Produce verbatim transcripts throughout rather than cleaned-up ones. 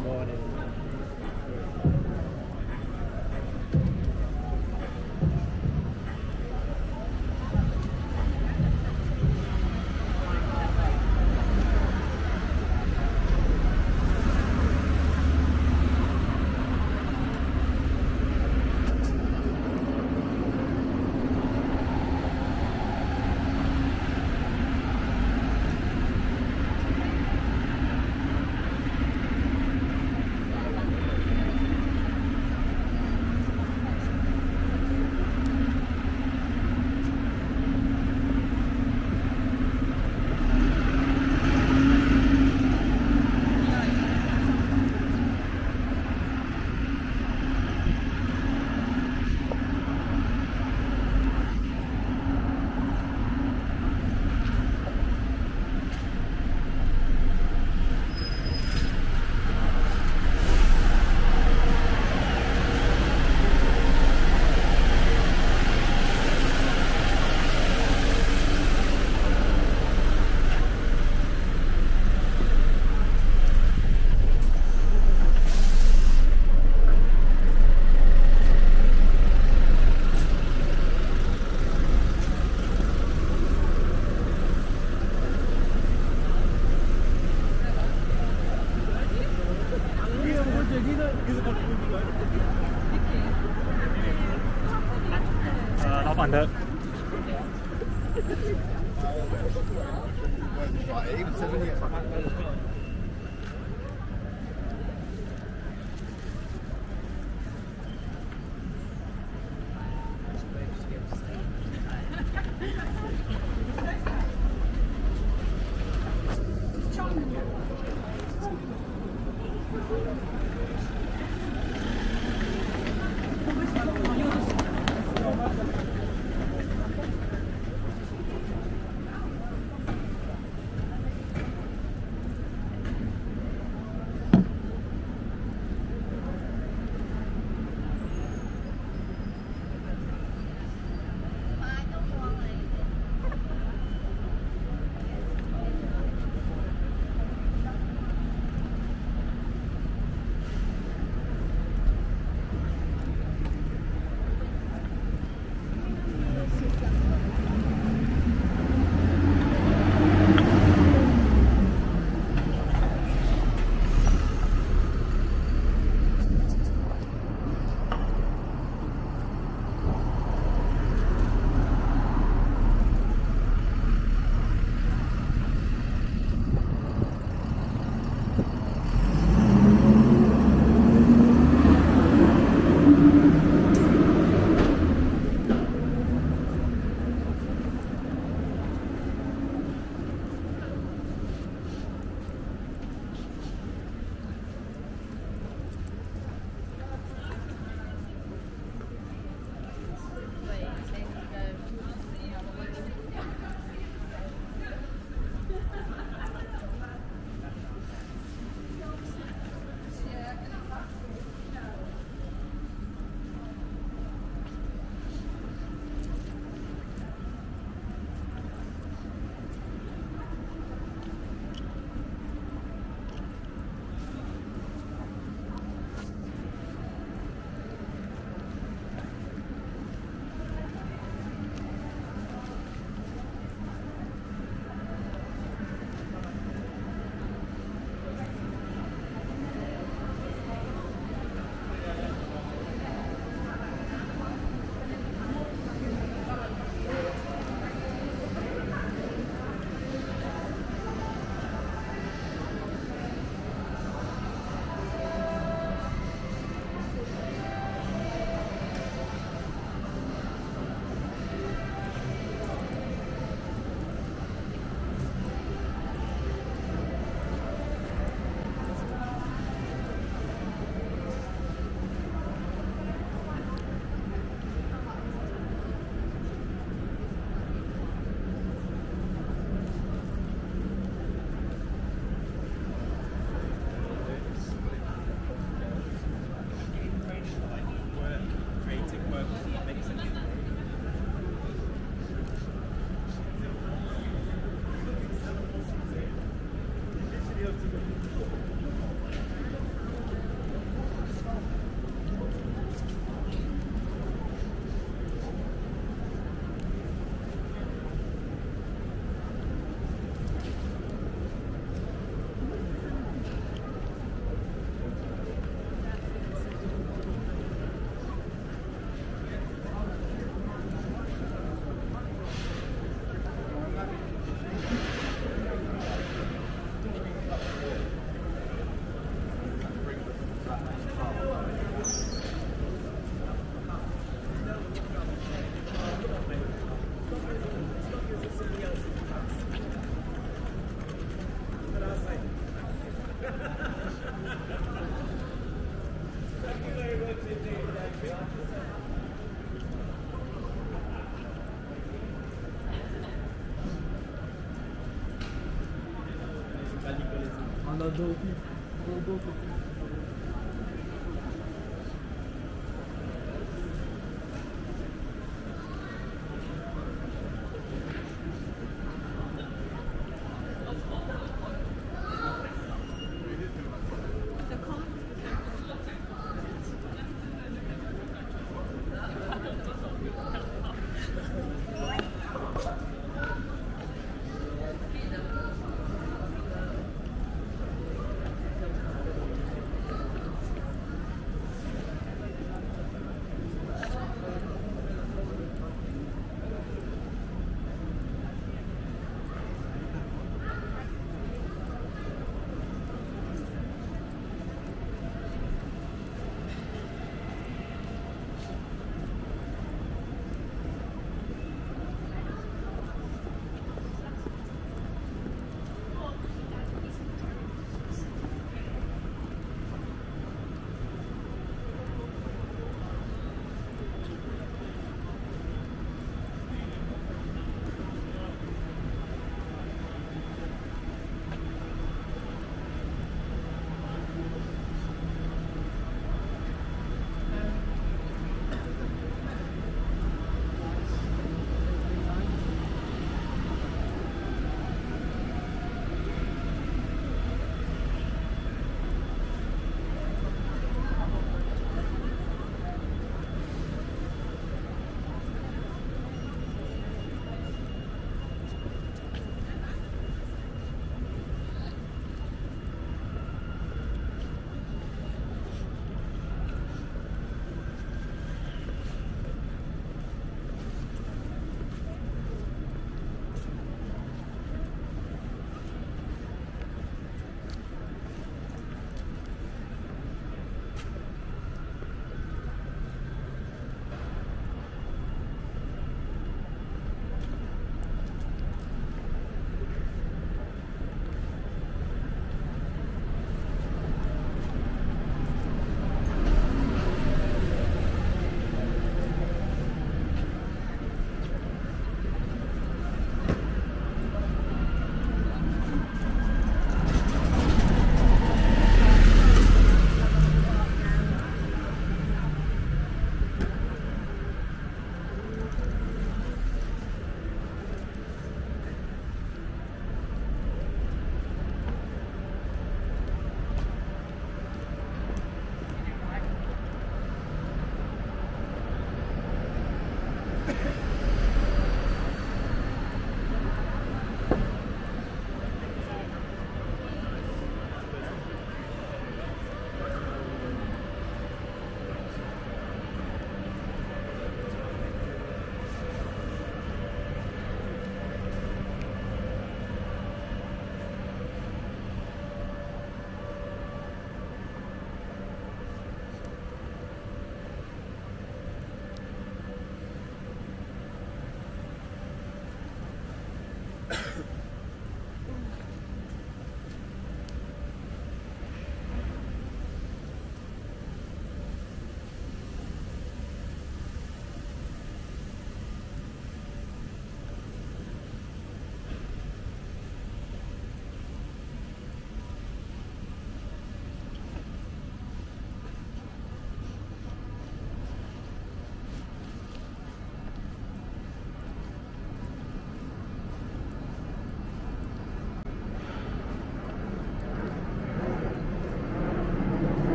this morning.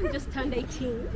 who just turned eighteen.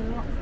one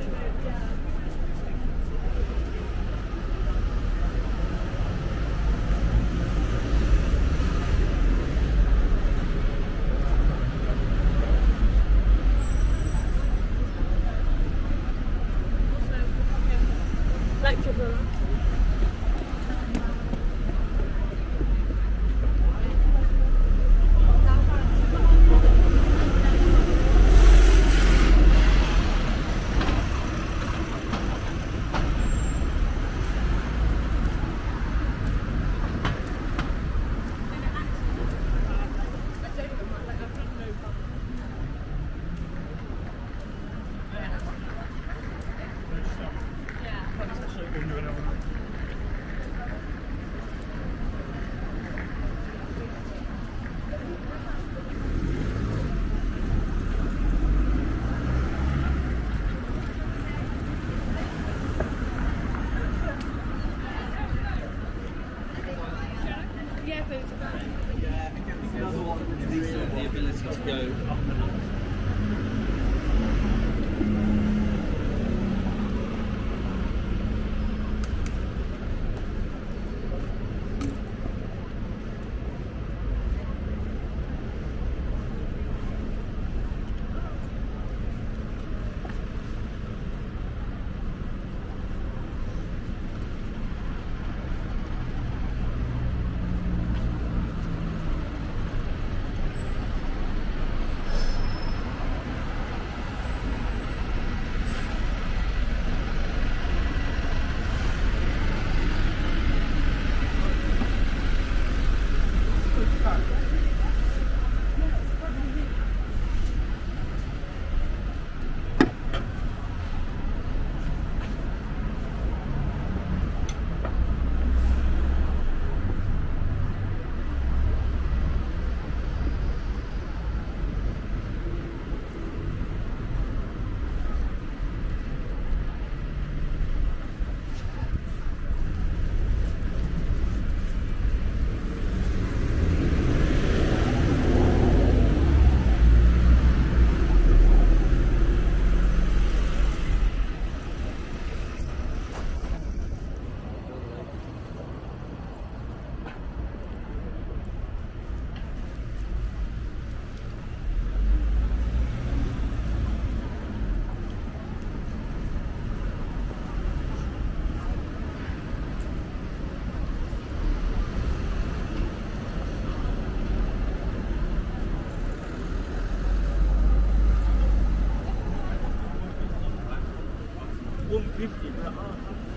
fifty per hour.